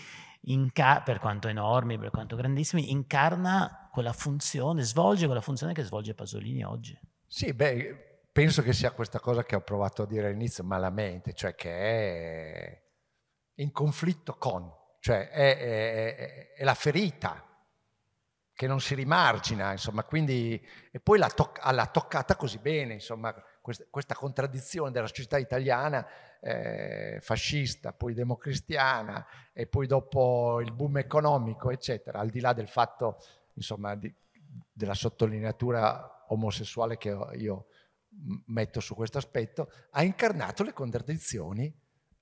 per quanto enormi, per quanto grandissimi, incarna quella funzione, svolge quella funzione che svolge Pasolini oggi. Sì, beh, penso che sia questa cosa che ho provato a dire all'inizio malamente, cioè che è in conflitto con, cioè è, è, è, è la ferita che non si rimargina, insomma, quindi, e poi l'ha to- toccata così bene, insomma, questa, questa contraddizione della società italiana, Eh, fascista, poi democristiana e poi dopo il boom economico eccetera, al di là del fatto insomma di, della sottolineatura omosessuale che io metto su questo aspetto, ha incarnato le contraddizioni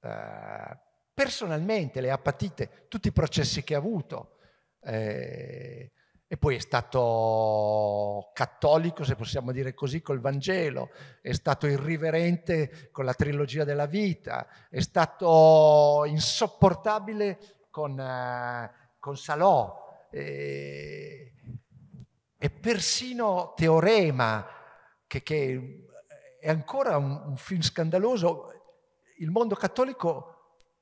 eh, personalmente, le ha patite, tutti i processi che ha avuto, eh, e poi è stato cattolico, se possiamo dire così, col Vangelo, è stato irriverente con la trilogia della vita, è stato insopportabile con, uh, con Salò, e, e persino Teorema, che, che è ancora un, un film scandaloso. Il mondo cattolico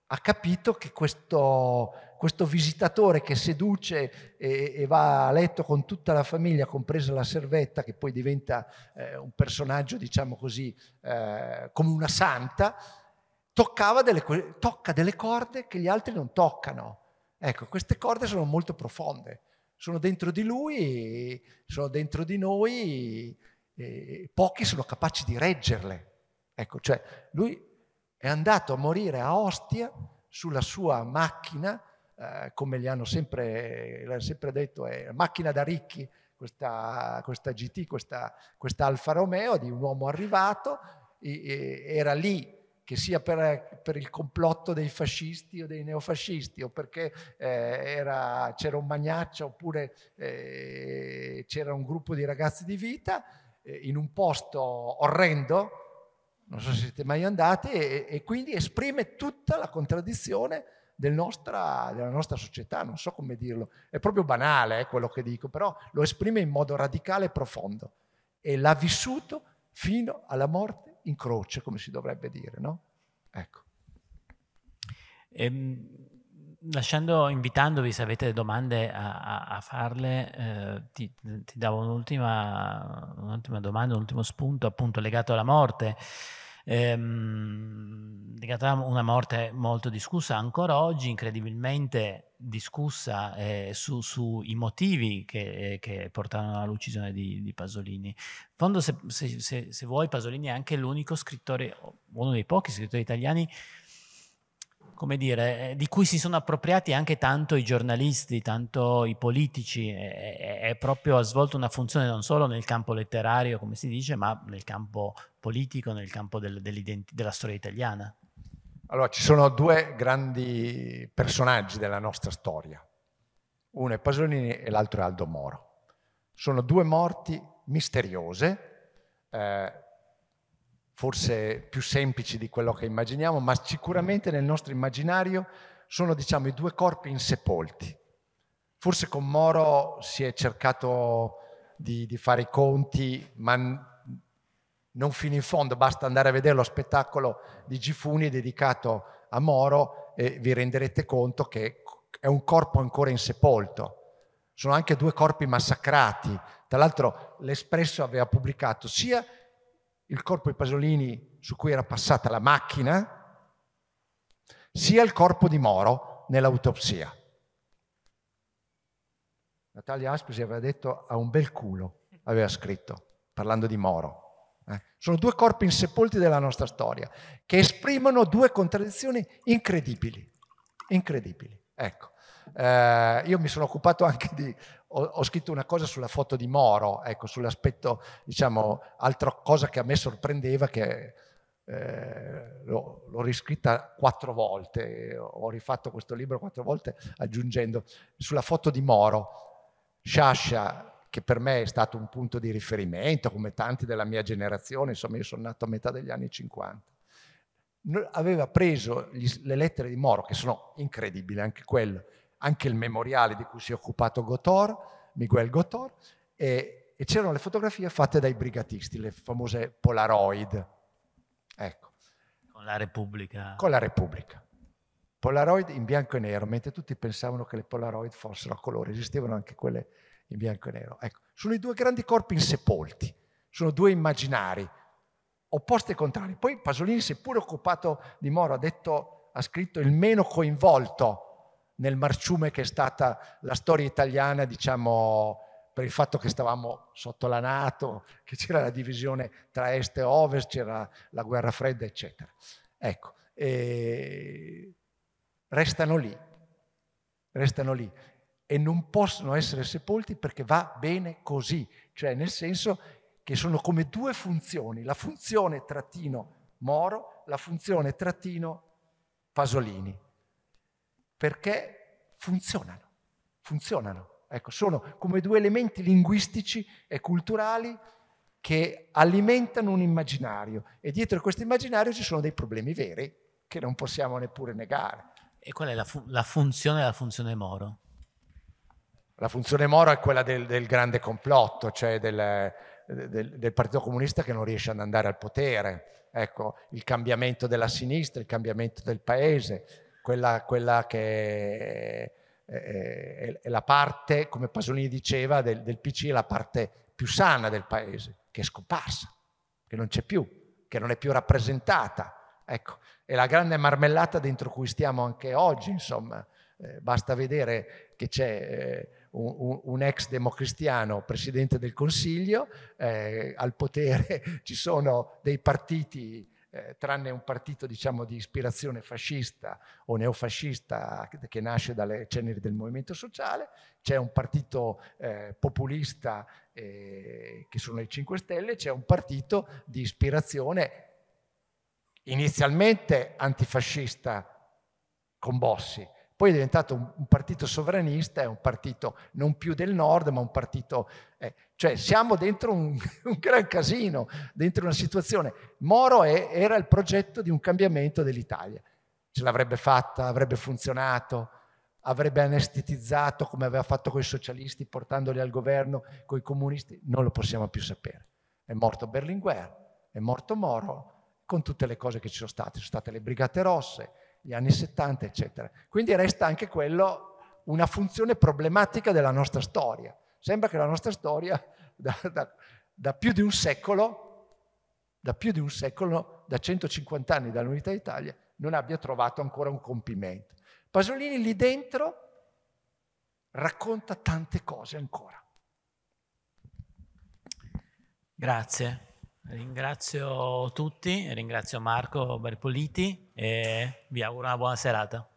ha capito che questo, questo visitatore che seduce e, e va a letto con tutta la famiglia, compresa la servetta, che poi diventa eh, un personaggio, diciamo così, eh, come una santa, toccava delle, tocca delle corde che gli altri non toccano. Ecco, queste corde sono molto profonde, sono dentro di lui, sono dentro di noi, e pochi sono capaci di reggerle. Ecco, cioè lui è andato a morire a Ostia sulla sua macchina, eh, come gli hanno sempre, l'hanno sempre detto, è macchina da ricchi, questa, questa G T, questa, questa Alfa Romeo di un uomo arrivato, e, e era lì che sia per, per il complotto dei fascisti o dei neofascisti, o perché eh, era, c'era un magnaccio, oppure eh, c'era un gruppo di ragazzi di vita, eh, in un posto orrendo, non so se siete mai andati, e, e quindi esprime tutta la contraddizione del nostra, della nostra società, non so come dirlo, è proprio banale eh, quello che dico, però lo esprime in modo radicale e profondo, e l'ha vissuto fino alla morte in croce, come si dovrebbe dire, no? Ecco. Ehm, lasciando, invitandovi, se avete domande a, a, a farle, eh, ti, ti davo un'ultima, un'ultima domanda, un ultimo spunto appunto legato alla morte, ehm, legato a una morte molto discussa ancora oggi, incredibilmente discussa, eh, su, sui motivi che, che portarono all'uccisione di, di Pasolini. In fondo, se, se, se, se vuoi, Pasolini è anche l'unico scrittore, uno dei pochi scrittori italiani, come dire, di cui si sono appropriati anche tanto i giornalisti, tanto i politici, è, è proprio, ha svolto una funzione non solo nel campo letterario, come si dice, ma nel campo politico, nel campo del, della storia italiana. Allora, ci sono due grandi personaggi della nostra storia, uno è Pasolini e l'altro è Aldo Moro. Sono due morti misteriose, eh, forse più semplici di quello che immaginiamo, ma sicuramente nel nostro immaginario sono, diciamo, i due corpi insepolti. Forse con Moro si è cercato di, di fare i conti, ma non fino in fondo, basta andare a vedere lo spettacolo di Gifuni dedicato a Moro e vi renderete conto che è un corpo ancora insepolto. Sono anche due corpi massacrati. Tra l'altro l'Espresso aveva pubblicato sia il corpo di Pasolini su cui era passata la macchina, sia il corpo di Moro nell'autopsia. Natalia Aspesi aveva detto "ha un bel culo", aveva scritto, parlando di Moro. Eh? Sono due corpi insepolti della nostra storia, che esprimono due contraddizioni incredibili. Incredibili. Ecco. Eh, io mi sono occupato anche di... Ho, ho scritto una cosa sulla foto di Moro, ecco, sull'aspetto, diciamo, altra cosa che a me sorprendeva, che... Eh, l'ho riscritta quattro volte, ho rifatto questo libro quattro volte aggiungendo sulla foto di Moro, Sciascia, che per me è stato un punto di riferimento come tanti della mia generazione, insomma io sono nato a metà degli anni cinquanta, aveva preso gli, le lettere di Moro, che sono incredibili anche quello, anche il memoriale di cui si è occupato Gotor, Miguel Gotor, e, e c'erano le fotografie fatte dai brigatisti, le famose Polaroid. Ecco. Con la Repubblica. Con la Repubblica. Polaroid in bianco e nero, mentre tutti pensavano che le Polaroid fossero a colore, esistevano anche quelle in bianco e nero. Ecco. Sono i due grandi corpi insepolti, sono due immaginari, opposti e contrari. Poi Pasolini si è pure occupato di Moro, ha detto, ha scritto il meno coinvolto nel marciume che è stata la storia italiana, diciamo... per il fatto che stavamo sotto la NATO, che c'era la divisione tra est e ovest, c'era la guerra fredda, eccetera. Ecco, e restano lì, restano lì e non possono essere sepolti perché va bene così, cioè nel senso che sono come due funzioni, la funzione trattino Moro, la funzione trattino Pasolini, perché funzionano, funzionano. Ecco, sono come due elementi linguistici e culturali che alimentano un immaginario e dietro a questo immaginario ci sono dei problemi veri che non possiamo neppure negare. E qual è la, fu la funzione della funzione Moro? La funzione Moro è quella del, del grande complotto, cioè del, del, del Partito Comunista che non riesce ad andare al potere. Ecco, il cambiamento della sinistra, il cambiamento del paese, quella, quella che... è la parte, come Pasolini diceva, del, del P C, la parte più sana del paese, che è scomparsa, che non c'è più, che non è più rappresentata. Ecco, è la grande marmellata dentro cui stiamo anche oggi, insomma. Eh, basta vedere che c'è eh, un, un ex democristiano presidente del Consiglio, eh, al potere ci sono dei partiti, Eh, tranne un partito, diciamo, di ispirazione fascista o neofascista che, che nasce dalle ceneri del movimento sociale, c'è un partito eh, populista eh, che sono i cinque Stelle, c'è un partito di ispirazione inizialmente antifascista con Bossi, poi è diventato un, un partito sovranista, è un partito non più del nord, ma un partito... Eh, cioè siamo dentro un, un gran casino, dentro una situazione. Moro è, era il progetto di un cambiamento dell'Italia. Ce l'avrebbe fatta, avrebbe funzionato, avrebbe anestetizzato come aveva fatto con i socialisti, portandoli al governo, con i comunisti. Non lo possiamo più sapere. È morto Berlinguer, è morto Moro, con tutte le cose che ci sono state. Ci sono state le Brigate Rosse, gli anni settanta, eccetera. Quindi resta anche quello una funzione problematica della nostra storia. Sembra che la nostra storia da, da, da più di un secolo, da più di un secolo, da centocinquanta anni dall'Unità d'Italia, non abbia trovato ancora un compimento. Pasolini lì dentro racconta tante cose ancora. Grazie. Ringrazio tutti, ringrazio Marco Belpoliti e vi auguro una buona serata.